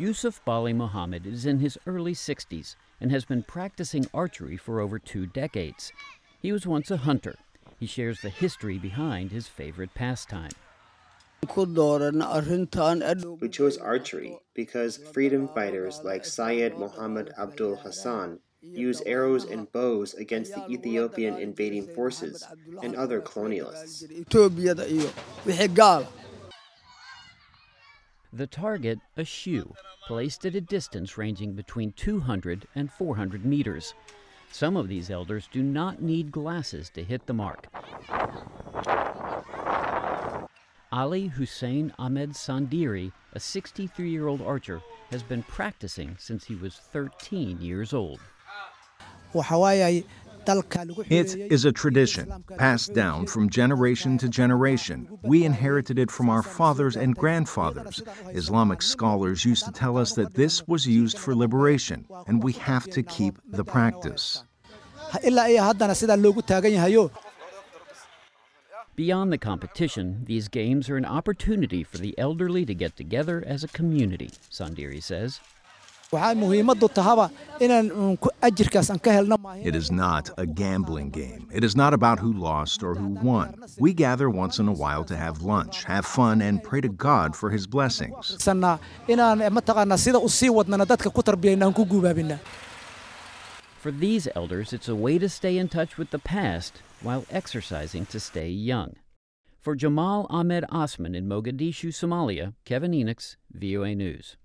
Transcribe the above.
Yusuf Bali Muhammad is in his early 60s and has been practicing archery for over 2 decades. He was once a hunter. He shares the history behind his favorite pastime. We chose archery because freedom fighters like Syed Mohammed Abdul Hassan use arrows and bows against the Ethiopian invading forces and other colonialists. The target, a shoe, placed at a distance ranging between 200 and 400 meters. Some of these elders do not need glasses to hit the mark. Ali Hussein Ahmed Sandiri, a 63-year-old archer, has been practicing since he was 13 years old. It is a tradition passed down from generation to generation. We inherited it from our fathers and grandfathers. Islamic scholars used to tell us that this was used for liberation, and we have to keep the practice. Beyond the competition, these games are an opportunity for the elderly to get together as a community, Sandiri says. It is not a gambling game. It is not about who lost or who won. We gather once in a while to have lunch, have fun, and pray to God for His blessings. For these elders, it's a way to stay in touch with the past while exercising to stay young. For Jamal Ahmed Osman in Mogadishu, Somalia, Kevin Enochs, VOA News.